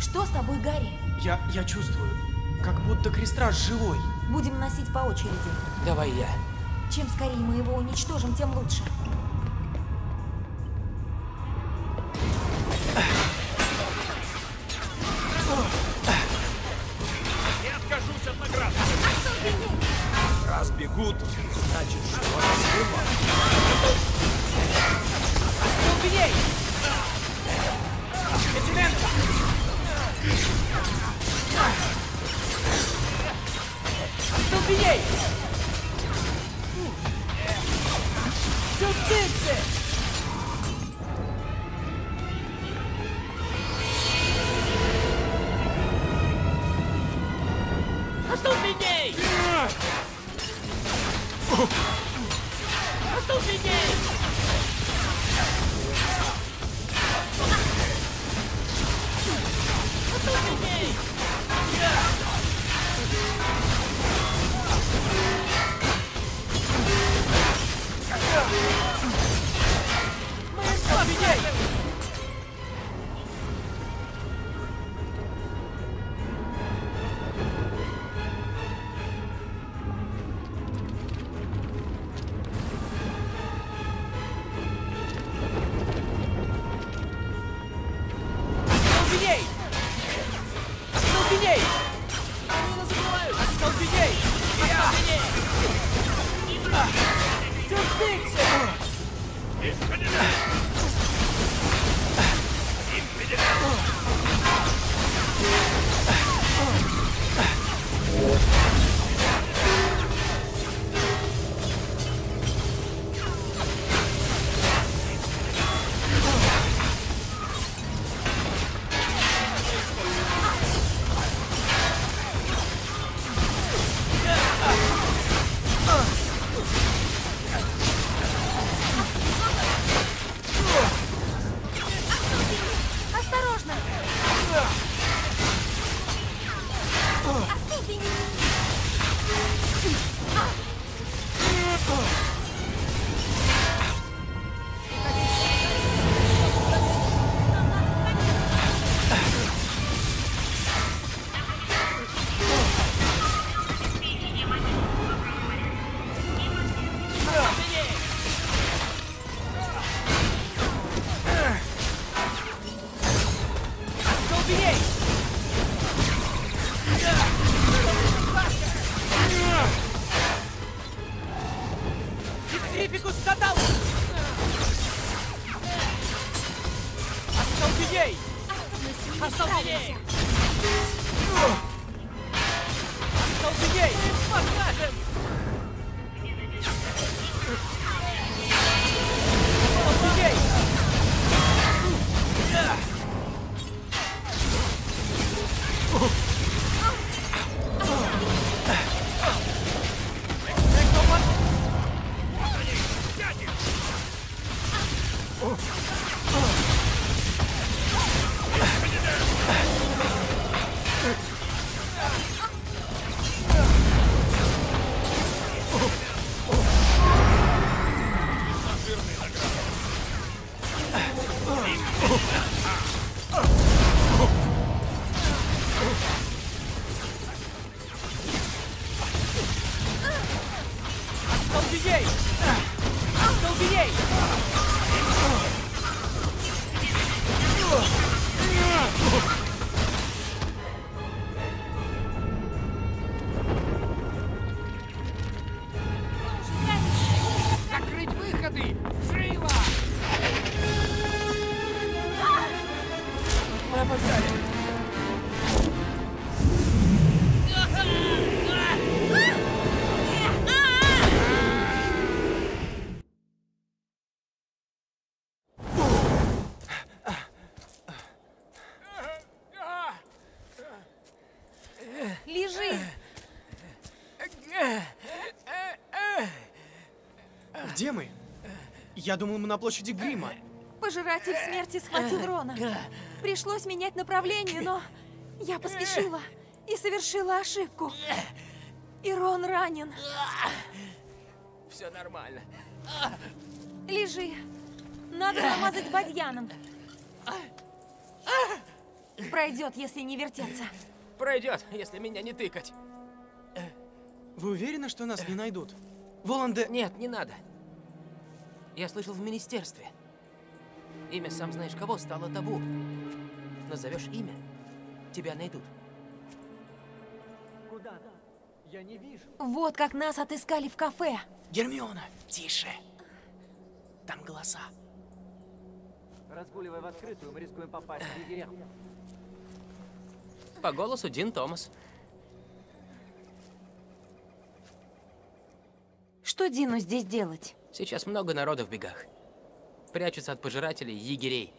Что с тобой, Гарри? Я чувствую, как будто Крестраж живой. Будем носить по очереди. Давай я. Чем скорее мы его уничтожим, тем лучше. Я откажусь от награды. Раз бегут, значит, что было. Остолбеней! Остолбеней! Субтитры! Остолбеней! Остолбеней! Остолбеней! Остолбеней! Где мы? Я думал, мы на площади Грима. Пожиратель смерти схватил Рона. Пришлось менять направление, но я поспешила и совершила ошибку. И Рон ранен. Все нормально. Лежи. Надо намазать бадьяном. Пройдет, если не вертеться. Пройдет, если меня не тыкать. Вы уверены, что нас не найдут? Волан-де... Нет, не надо. Я слышал в министерстве. Имя сам знаешь кого стало табу. Назовешь имя, тебя найдут. Куда? Я не вижу. Вот как нас отыскали в кафе. Гермиона, тише. Там голоса. Разгуливая в открытую, мы рискуем попасть в егеря. По голосу Дин Томас. Что Дину здесь делать? Сейчас много народа в бегах. Прячутся от пожирателей егерей.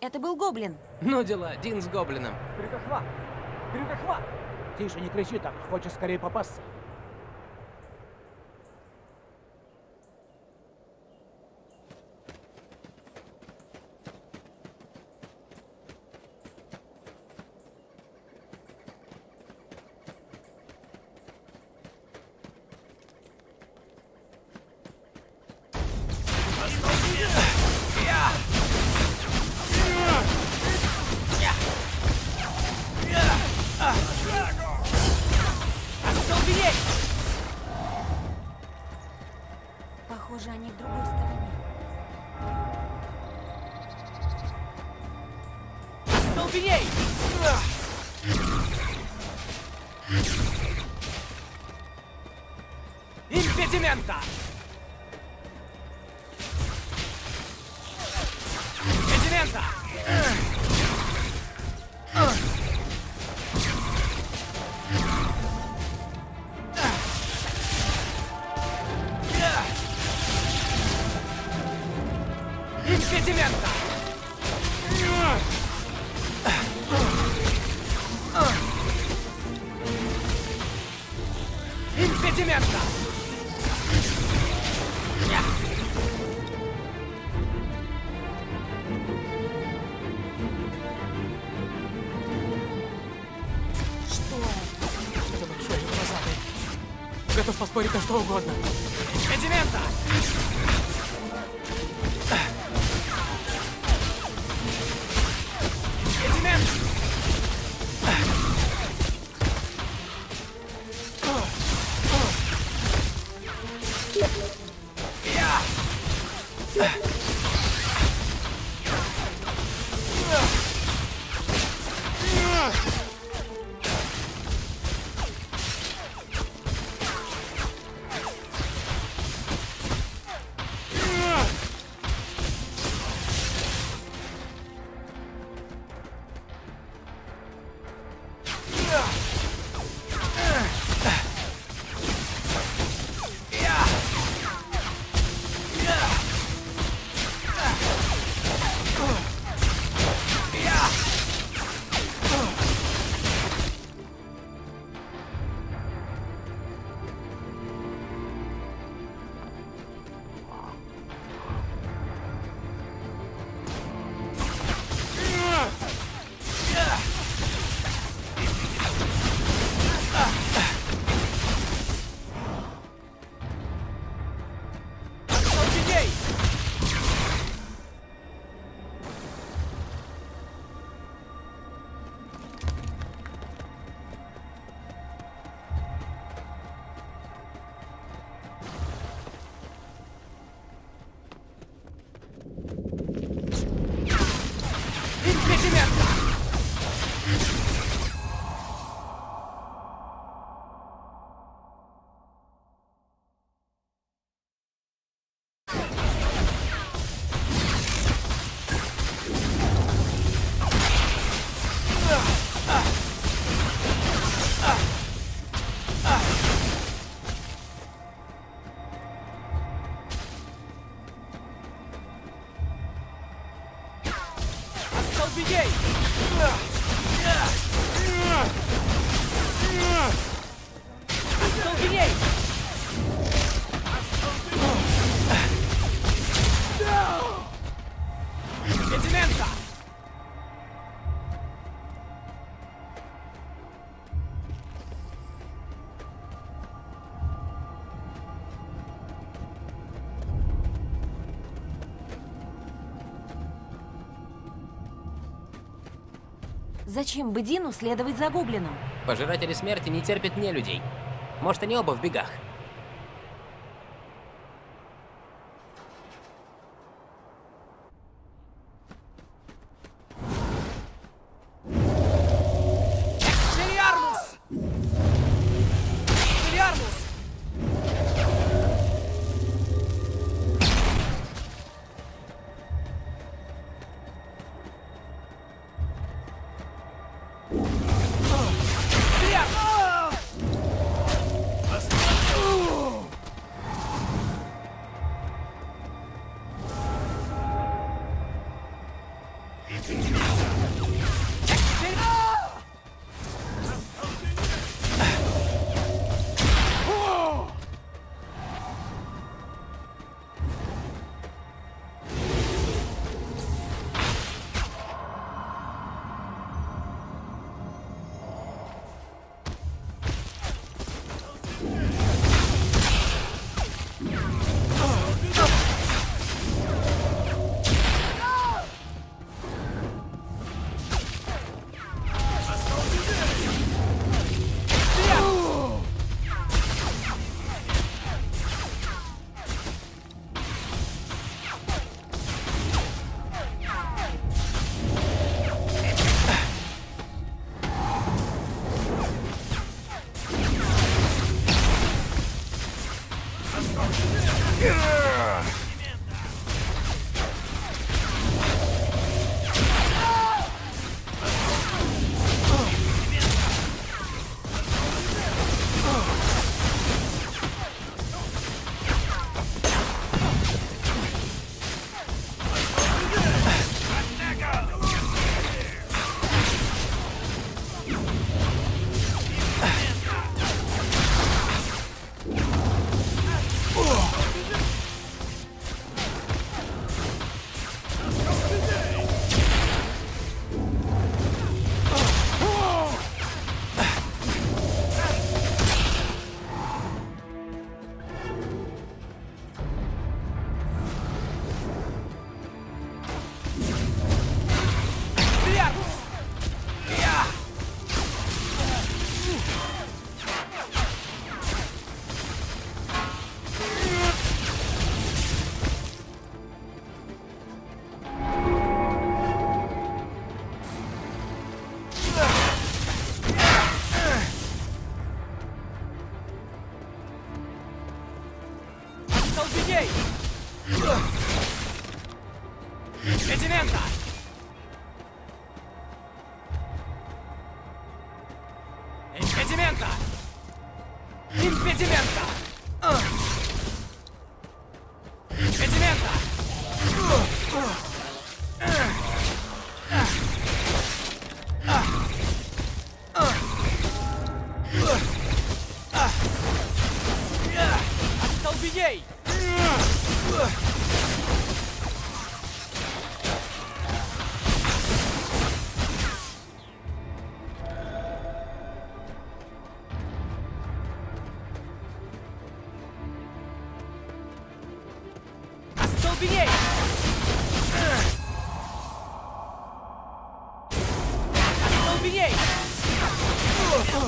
Это был гоблин. Ну дела, Дин с гоблином. Крюкохват! Крюкохват! Тише, не кричи так, хочешь скорее попасться. Готов поспорить на что угодно. Эдимента! Эдимент! Убегай! Убегай! Ледимента! Зачем бы Дину следовать за гоблином? Пожиратели смерти не терпят нелюдей. Может, они оба в бегах. Oh!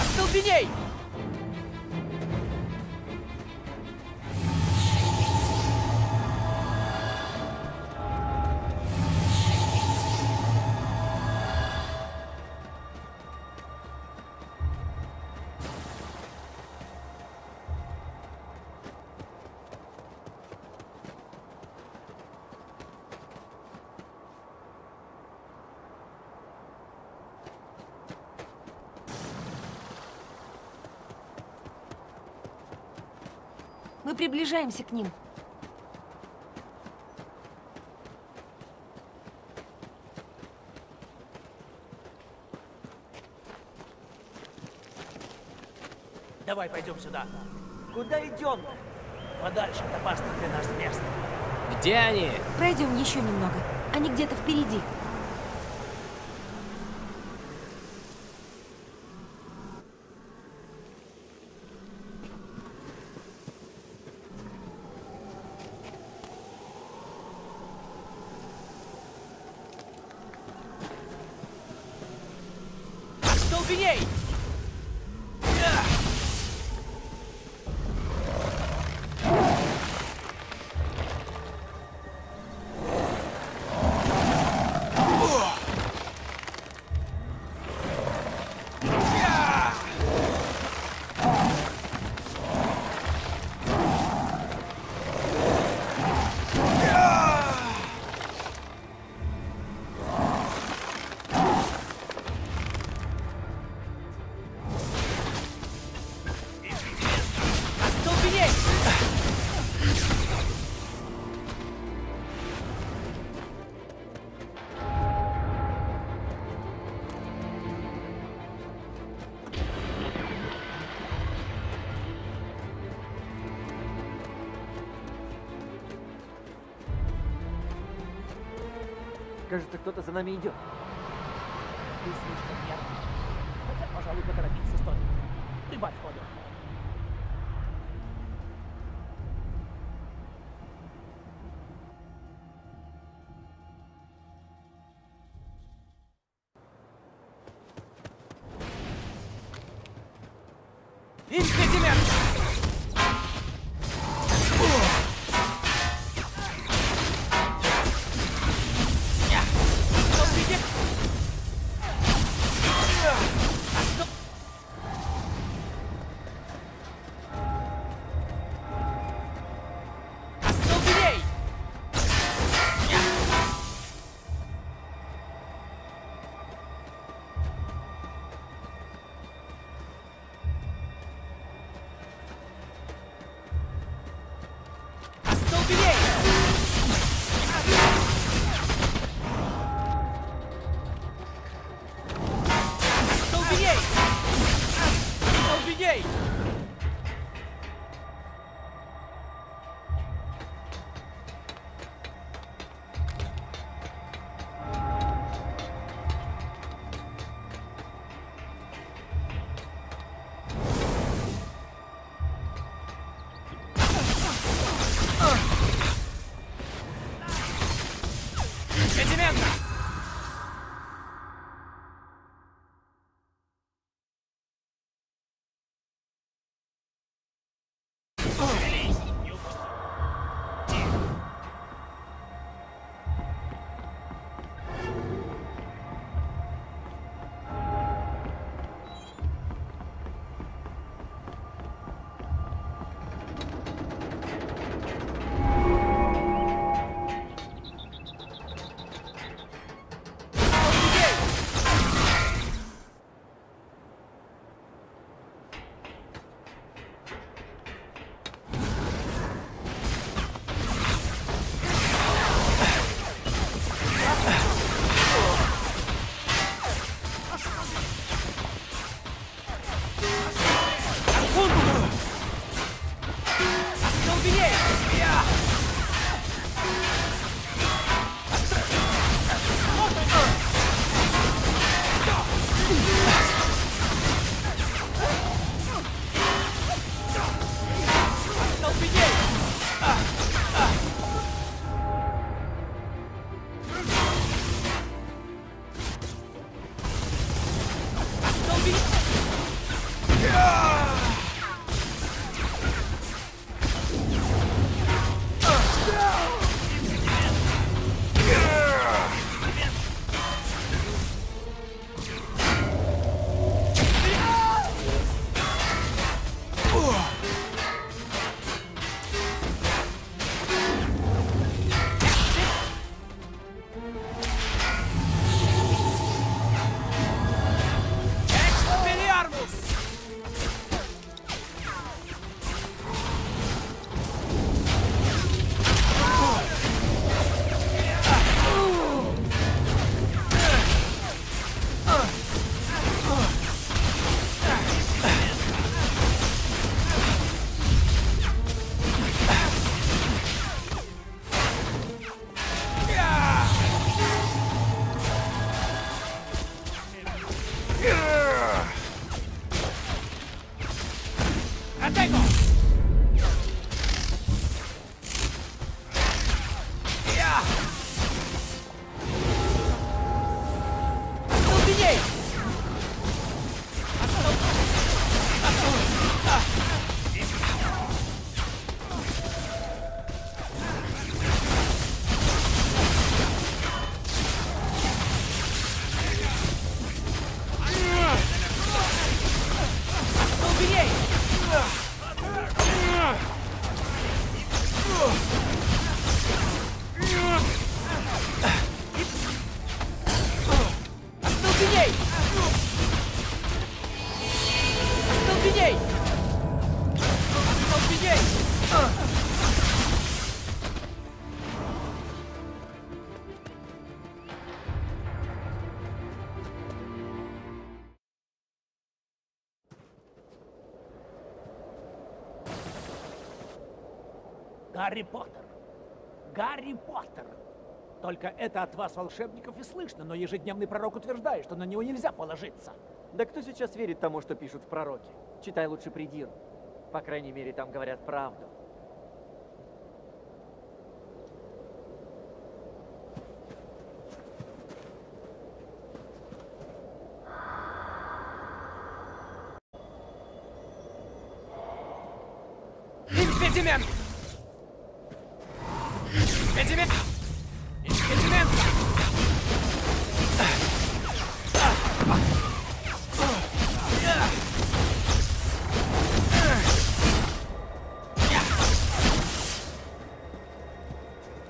Остолбеней! Мы приближаемся к ним. Давай пойдем сюда. Куда идем? Подальше от опасных для нас мест. Где они? Пройдем еще немного. Они где-то впереди. Кажется, кто-то за нами идет. Ты слишком нервный. Хотя, пожалуй, поторопиться стоит. Прибавь ходу. Гарри Поттер! Гарри Поттер! Только это от вас, волшебников, и слышно, но ежедневный пророк утверждает, что на него нельзя положиться. Да кто сейчас верит тому, что пишут в пророке? Читай лучше Придиру. По крайней мере, там говорят правду. Инкредимент! Инкредимент! Инкредимент!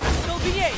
Остолбеней!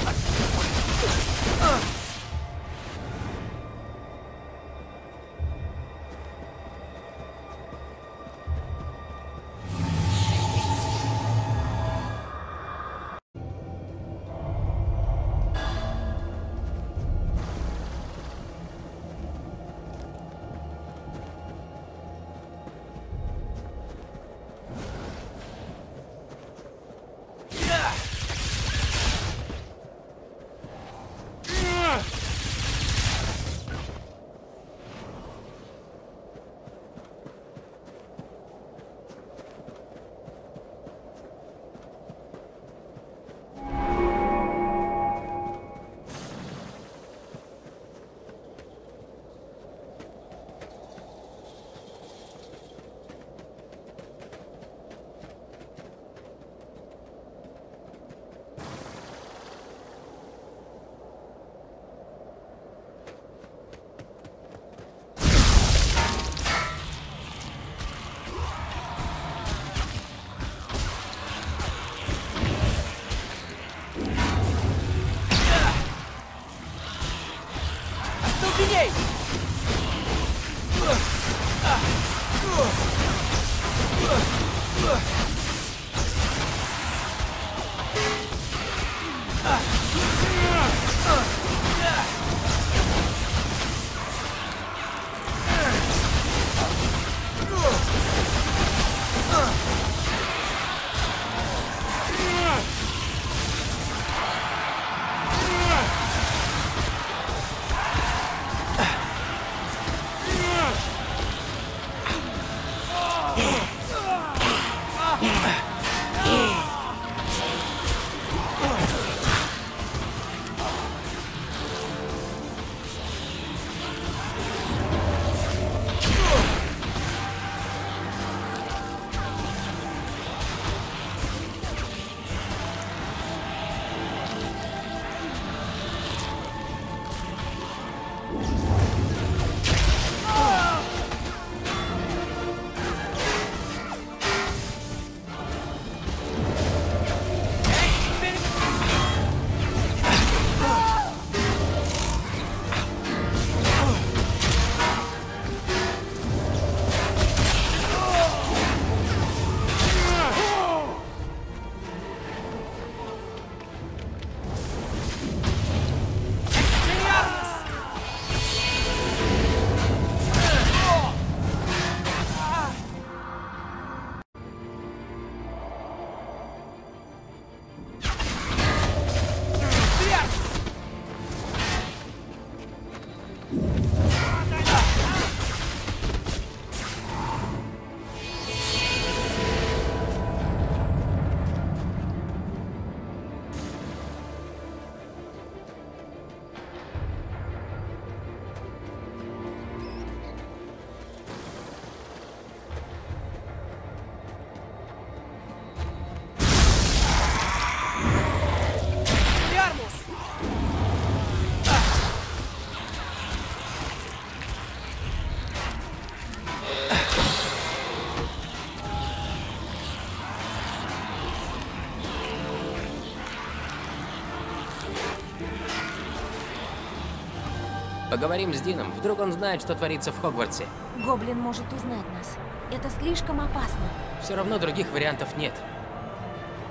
Поговорим с Дином. Вдруг он знает, что творится в Хогвартсе. Гоблин может узнать нас. Это слишком опасно. Все равно других вариантов нет.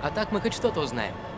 А так мы хоть что-то узнаем.